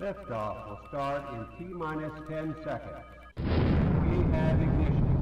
Liftoff will start in T-10 seconds. We have ignition.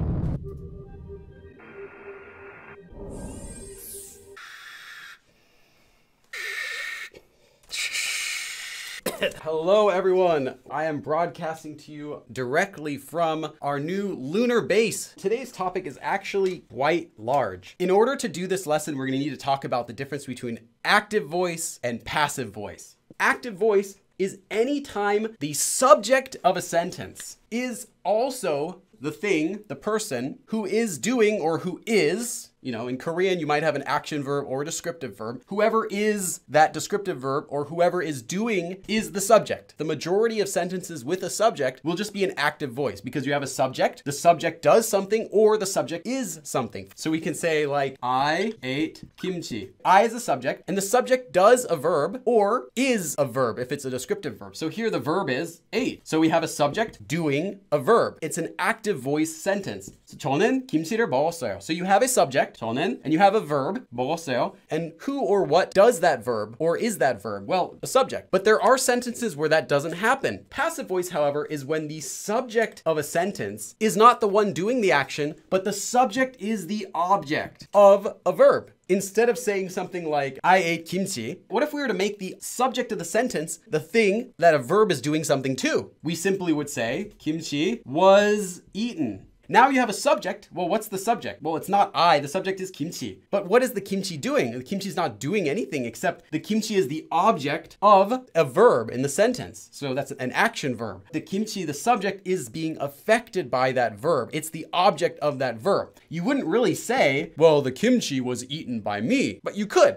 Hello everyone, I am broadcasting to you directly from our new lunar base. Today's topic is actually quite large. In order to do this lesson, we're gonna need to talk about the difference between active voice and passive voice. Active voice is any time the subject of a sentence is also the thing, the person who is doing or who is, you know, in Korean, you might have an action verb or a descriptive verb. Whoever is that descriptive verb or whoever is doing is the subject. The majority of sentences with a subject will just be an active voice because you have a subject, the subject does something, or the subject is something. So we can say like, I ate kimchi. I is a subject and the subject does a verb or is a verb if it's a descriptive verb. So here the verb is ate. So we have a subject doing a verb. It's an active voice sentence. So 저는 김치를 먹었어요. So you have a subject, 저는, and you have a verb, 먹었어요, and who or what does that verb or is that verb? Well, a subject. But there are sentences where that doesn't happen. Passive voice, however, is when the subject of a sentence is not the one doing the action, but the subject is the object of a verb. Instead of saying something like, I ate kimchi, what if we were to make the subject of the sentence the thing that a verb is doing something to? We simply would say, kimchi was eaten. Now you have a subject. Well, what's the subject? Well, it's not I, the subject is kimchi. But what is the kimchi doing? The kimchi's not doing anything except the kimchi is the object of a verb in the sentence. So that's an action verb. The kimchi, the subject, is being affected by that verb. It's the object of that verb. You wouldn't really say, well, the kimchi was eaten by me, but you could.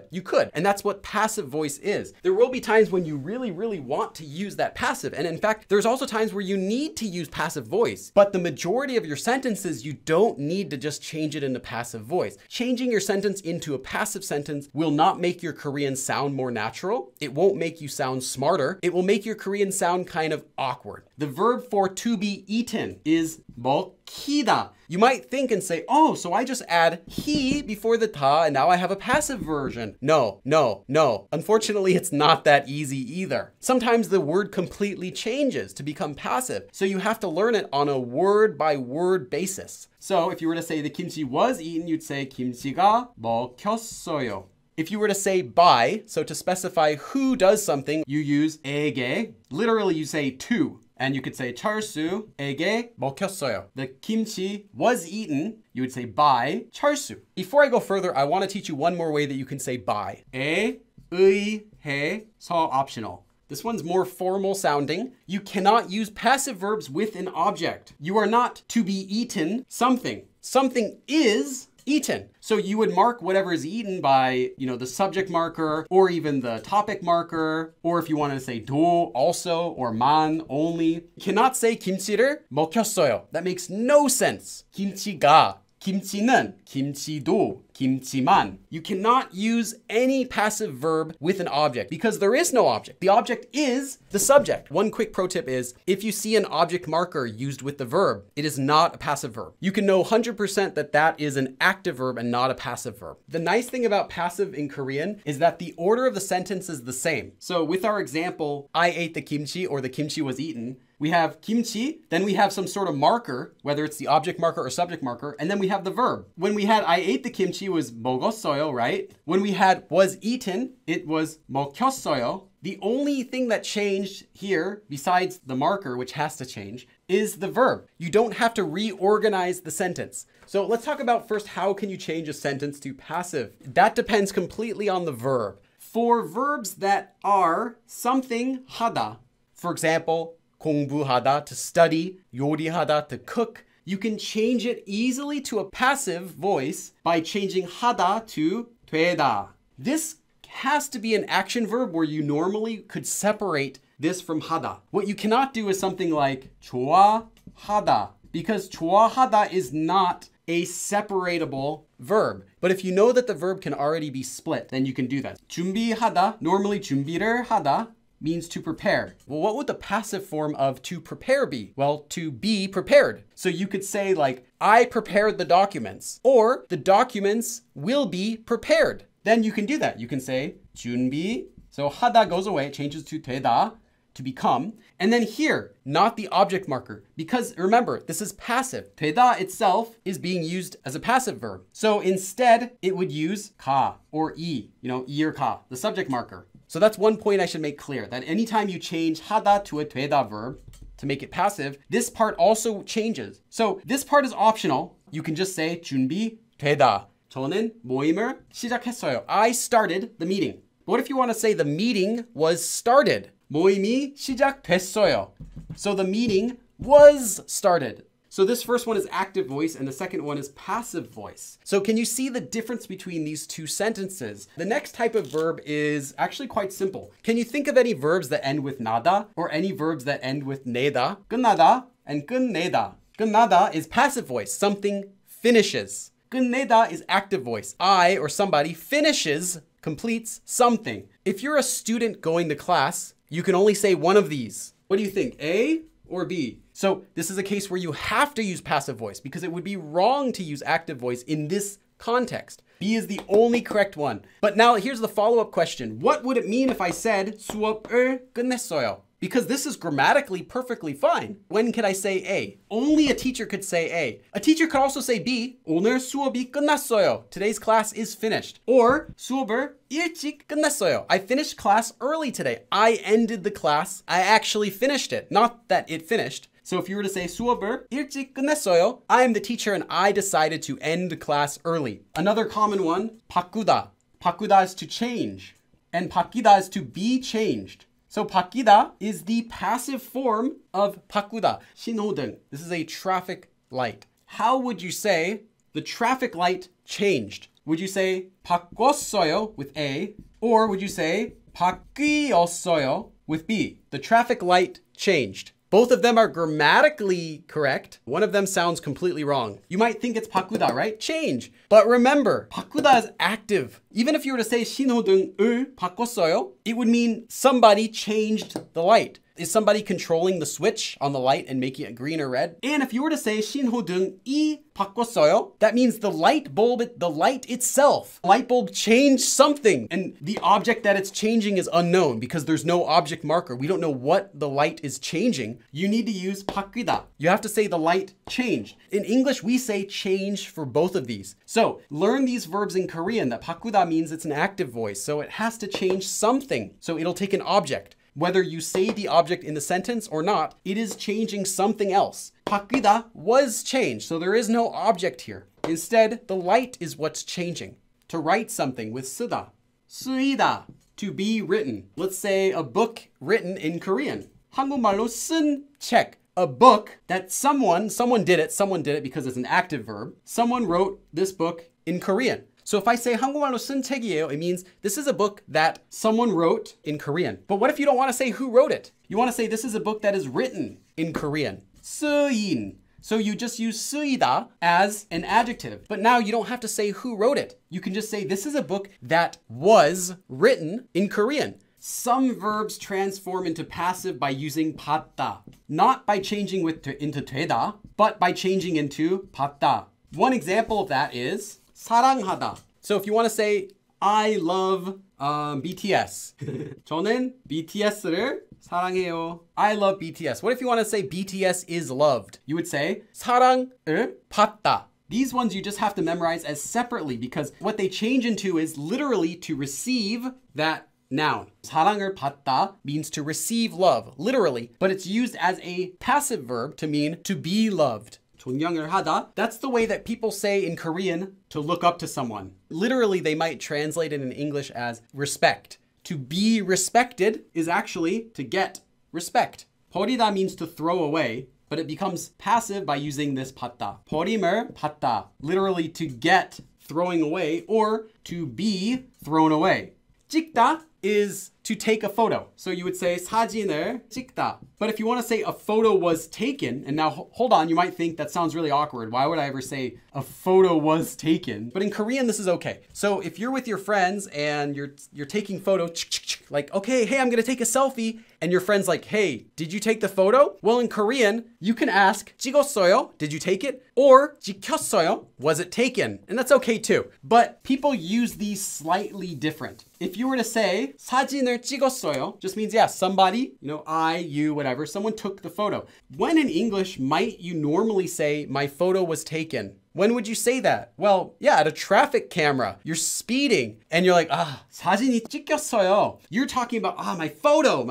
And that's what passive voice is. There will be times when you really, really want to use that passive. And in fact, there's also times where you need to use passive voice, but the majority of your sentences, you don't need to just change it into passive voice. Changing your sentence into a passive sentence will not make your Korean sound more natural. It won't make you sound smarter. It will make your Korean sound kind of awkward. The verb for to be eaten is 먹히다. You might think and say, oh, so I just add he before the ta and now I have a passive version. No. Unfortunately, it's not that easy either. Sometimes the word completely changes to become passive. So you have to learn it on a word by word basis. So if you were to say the kimchi was eaten, you'd say 김치가 먹혔어요. If you were to say by, so to specify who does something, you use 에게. Literally, you say to. And you could say 철수에게 먹혔어요. The kimchi was eaten. You would say by 철수. Before I go further, I want to teach you one more way that you can say by. 에 의해서 optional. This one's more formal sounding. You cannot use passive verbs with an object. You are not to be eaten something. Something is eaten. So you would mark whatever is eaten by, you know, the subject marker or even the topic marker, or if you want to say do also or man only. You cannot say 김치를 먹혔어요. That makes no sense. 김치가, 김치는, 김치도, 김치만. You cannot use any passive verb with an object because there is no object. The object is the subject. One quick pro tip is if you see an object marker used with the verb, it is not a passive verb. You can know 100% that that is an active verb and not a passive verb. The nice thing about passive in Korean is that the order of the sentence is the same. So with our example, I ate the kimchi or the kimchi was eaten, we have kimchi, then we have some sort of marker, whether it's the object marker or subject marker, and then we have the verb. When we had I ate the kimchi was 먹었어요, right? When we had was eaten, it was 먹혔어요. The only thing that changed here, besides the marker, which has to change, is the verb. You don't have to reorganize the sentence. So let's talk about first, how can you change a sentence to passive? That depends completely on the verb. For verbs that are something 하다, for example, 공부하다, to study, 요리하다, to cook, you can change it easily to a passive voice by changing 하다 to 되다. This has to be an action verb where you normally could separate this from 하다. What you cannot do is something like 좋아하다, because 좋아하다 is not a separatable verb. But if you know that the verb can already be split, then you can do that. 준비하다, normally 준비를 하다, means to prepare. Well, what would the passive form of to prepare be? Well, to be prepared. So you could say like, I prepared the documents, or the documents will be prepared. Then you can do that. You can say 준비. So 하다 goes away, changes to 되다. to become. And then here, not the object marker, because remember, this is passive. Teda itself is being used as a passive verb. So instead, it would use ka or i, i or ka, the subject marker. So that's one point I should make clear, that anytime you change hada to a teda verb to make it passive, this part also changes. So this part is optional. You can just say 준비되다. 저는 모임을 시작했어요. I started the meeting. But what if you want to say the meeting was started? 모임이 시작됐어요. So the meeting was started. So this first one is active voice and the second one is passive voice. So can you see the difference between these two sentences? The next type of verb is actually quite simple. Can you think of any verbs that end with nada or any verbs that end with neda? 끝나다 and 끝내다. 끝나다 is passive voice, something finishes. 끝내다 is active voice. I or somebody finishes, completes something. If you're a student going to class, you can only say one of these. What do you think, A or B? So this is a case where you have to use passive voice because it would be wrong to use active voice in this context. B is the only correct one. But now here's the follow-up question. What would it mean if I said 수업을 끝냈어요? Because this is grammatically perfectly fine. When could I say A? Only a teacher could say A. A teacher could also say B. 오늘 수업이 끝났어요. Today's class is finished. Or 수업을 일찍 끝났어요. I finished class early today. I ended the class. I actually finished it. Not that it finished. So if you were to say 수업을 일찍 끝냈어요, I am the teacher and I decided to end class early. Another common one, 바꾸다. 바꾸다 is to change. And 바뀌다 is to be changed. So 바뀌다 is the passive form of 바꾸다. 신호등. This is a traffic light. How would you say the traffic light changed? Would you say 바꿨어요 with A, or would you say 바뀌었어요 with B? The traffic light changed. Both of them are grammatically correct. One of them sounds completely wrong. You might think it's 바꾸다, right? Change. But remember, 바꾸다 is active. Even if you were to say 신호등을 바꿨어요, it would mean somebody changed the light. Is somebody controlling the switch on the light and making it green or red? And if you were to say 신호등이 바꿨어요, that means the light itself. Light bulb changed something. And the object that it's changing is unknown because there's no object marker. We don't know what the light is changing. You need to use 바뀌다. You have to say the light changed. In English, we say change for both of these. So learn these verbs in Korean that 바꾸다 means it's an active voice. So it has to change something. So it'll take an object. Whether you say the object in the sentence or not, it is changing something else. 바뀌다 was changed, so there is no object here. Instead, the light is what's changing. To write something with 쓰다. 쓰이다, to be written. Let's say a book written in Korean. 한국말로 쓴 책. A book that someone did it because it's an active verb. Someone wrote this book in Korean. So if I say 한국말로 쓴 책이에요, it means this is a book that someone wrote in Korean. But what if you don't want to say who wrote it? You want to say this is a book that is written in Korean. 쓰인. So you just use 쓰이다 as an adjective. But now you don't have to say who wrote it. You can just say this is a book that was written in Korean. Some verbs transform into passive by using 봤다. Not by changing into 되다, but by changing into 봤다. One example of that is 사랑하다. So if you want to say, I love BTS. 저는 BTS를 사랑해요. I love BTS. What if you want to say BTS is loved? You would say 사랑을 받다. These ones you just have to memorize as separately because what they change into is literally to receive that noun. 사랑을 받다 means to receive love, literally, but it's used as a passive verb to mean to be loved. 존경을 하다. That's the way that people say in Korean to look up to someone. Literally, they might translate it in English as respect. To be respected is actually to get respect. 버리다 means to throw away, but it becomes passive by using this 받다. 버림을 받다. Literally, to get throwing away or to be thrown away. 찍다 is to take a photo. So you would say 사진을 찍다. But if you want to say a photo was taken, and now hold on, you might think that sounds really awkward. Why would I ever say a photo was taken? But in Korean, this is okay. So if you're with your friends and you're taking photo, like, okay, hey, I'm gonna take a selfie. And your friend's like, hey, did you take the photo? Well, in Korean, you can ask 찍었어요, did you take it? Or 찍혔어요, was it taken? And that's okay too. But people use these slightly different. If you were to say 이렇게 사진을 찍었어요. Just means, yeah, somebody, you know, I, you, whatever. Someone took the photo. When in English might you normally say, my photo was taken? When would you say that? Well, yeah, at a traffic camera, you're speeding and you're like, ah, 사진이 찍혔어요. You're talking about, ah, my photo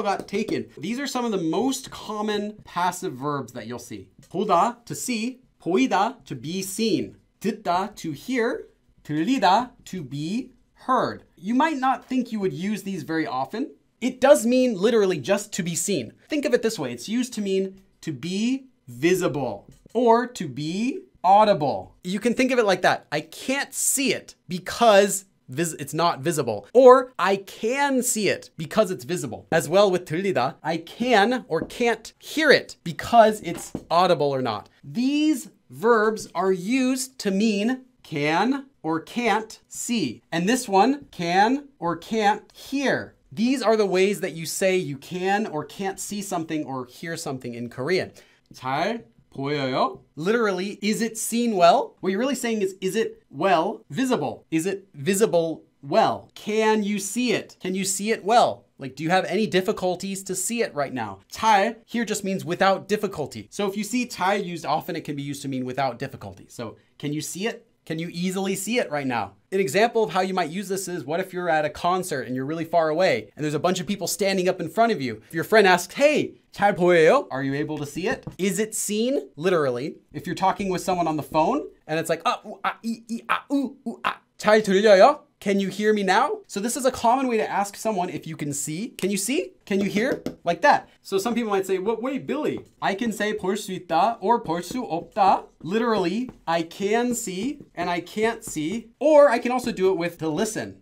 got taken. These are some of the most common passive verbs that you'll see. 보다, to see, 보이다, to be seen, 듣다, to hear, 들리다, to be heard. You might not think you would use these very often. It does mean literally just to be seen. Think of it this way. It's used to mean to be visible or to be audible. You can think of it like that. I can't see it because it's not visible. Or I can see it because it's visible. As well with 들리다, I can or can't hear it because it's audible or not. These verbs are used to mean can or can't see. And this one, can or can't hear. These are the ways that you say you can or can't see something or hear something in Korean. 잘 보여요? Literally, is it seen well? What you're really saying is it well visible? Is it visible well? Can you see it? Can you see it well? Like, do you have any difficulties to see it right now? 잘 here just means without difficulty. So if you see 잘 used often, it can be used to mean without difficulty. So can you see it? Can you easily see it right now? An example of how you might use this is, what if you're at a concert and you're really far away and there's a bunch of people standing up in front of you? If your friend asks, hey, 잘 보여요? Are you able to see it? Is it seen? Literally. If you're talking with someone on the phone and it's like, 잘 들려요? Can you hear me now? So this is a common way to ask someone if you can see. Can you see? Can you hear? Like that. So some people might say, what way, Billy? I can say 볼 수 있다 or 볼 수 없다. Literally, I can see and I can't see. Or I can also do it with to listen.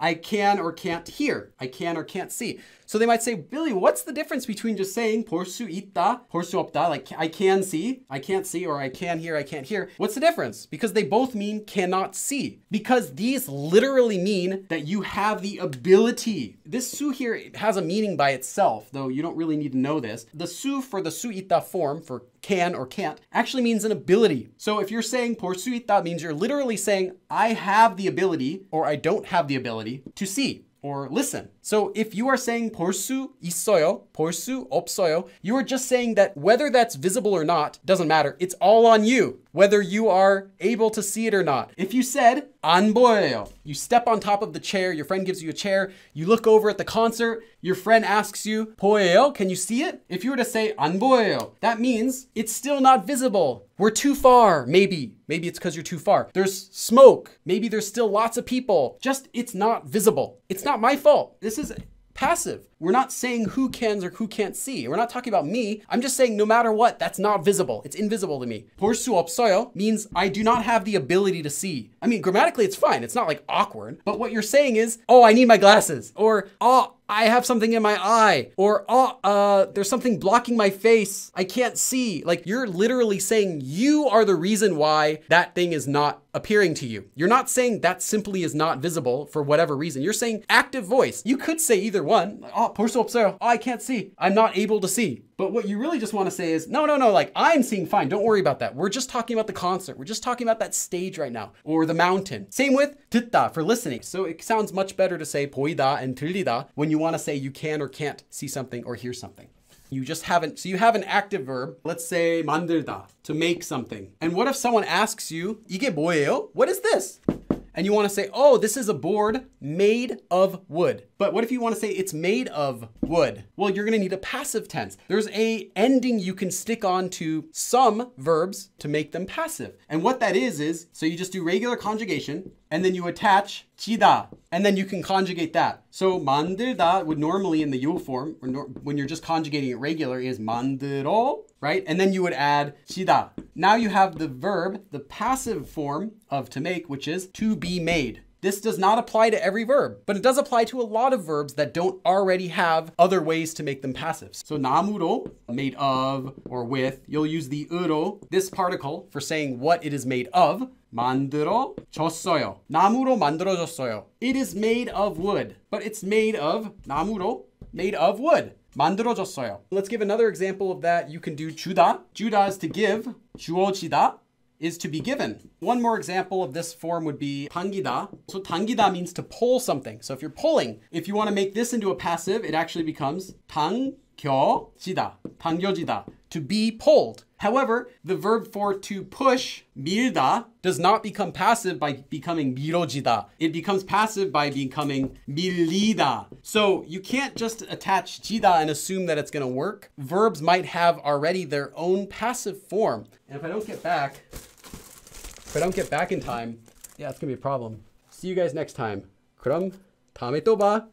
I can or can't hear. I can or can't see. So they might say, Billy, what's the difference between just saying 볼 수 있다, 볼 수 없다, like I can see, I can't see, or I can hear, I can't hear. What's the difference? Because they both mean cannot see. Because these literally mean that you have the ability. This su here has a meaning by itself, though you don't really need to know this. The su for the su ita form for can or can't actually means an ability. So if you're saying 볼 수 있다 means you're literally saying I have the ability or I don't have the ability to see or listen. So if you are saying 볼 수 있어요, 볼 수 없어요, you are just saying that whether that's visible or not doesn't matter. It's all on you, whether you are able to see it or not. If you said 안 보여요, you step on top of the chair, your friend gives you a chair, you look over at the concert, your friend asks you 보여요, can you see it? If you were to say 안 보여요, that means it's still not visible. We're too far, maybe. Maybe it's because you're too far. There's smoke. Maybe there's still lots of people. Just it's not visible. It's not my fault. This is passive. We're not saying who can or who can't see. We're not talking about me. I'm just saying no matter what, that's not visible. It's invisible to me. 볼 수 없어요 means I do not have the ability to see. I mean, grammatically, it's fine. It's not like awkward. But what you're saying is, oh, I need my glasses. Or, oh, I have something in my eye. Or, oh, there's something blocking my face. I can't see. Like, you're literally saying you are the reason why that thing is not appearing to you. You're not saying that simply is not visible for whatever reason. You're saying active voice. You could say either one. Oh, 볼 수 없어요. Oh, I can't see. I'm not able to see. But what you really just want to say is, no, no, no, like I'm seeing fine. Don't worry about that. We're just talking about the concert. We're just talking about that stage right now or the mountain. Same with 듣다 for listening. So it sounds much better to say 보이다 and 들리다 when you want to say you can or can't see something or hear something. You just haven't, so you have an active verb. Let's say 만들다, to make something. And what if someone asks you, 이게 뭐예요? What is this? And you want to say, oh, this is a board made of wood. But what if you want to say it's made of wood? Well, you're going to need a passive tense. There's a ending you can stick on to some verbs to make them passive. And what that is so you just do regular conjugation and then you attach 지다, and then you can conjugate that. So 만들다 would normally in the 요 form, or when you're just conjugating it regular, is 만들어, right? And then you would add 지다. Now you have the verb, the passive form of to make, which is to be made. This does not apply to every verb, but it does apply to a lot of verbs that don't already have other ways to make them passive. So 나무로, made of or with, you'll use the 으로, this particle, for saying what it is made of. 만들어졌어요. 나무로 만들어졌어요. It is made of wood, but it's made of 나무로, made of wood. 만들어졌어요. Let's give another example of that. You can do 주다. 주다 is to give. 주어지다. is to be given. One more example of this form would be tangida. So tangida means to pull something. So if you're pulling, if you want to make this into a passive, it actually becomes 당겨지다, 당겨지다, to be pulled. However, the verb for to push, 밀다, does not become passive by becoming 밀어지다. It becomes passive by becoming 밀리다. So you can't just attach 지다 and assume that it's going to work. Verbs might have already their own passive form. And if I don't get back in time, yeah, it's going to be a problem. See you guys next time. 그럼 다음에 또 봐.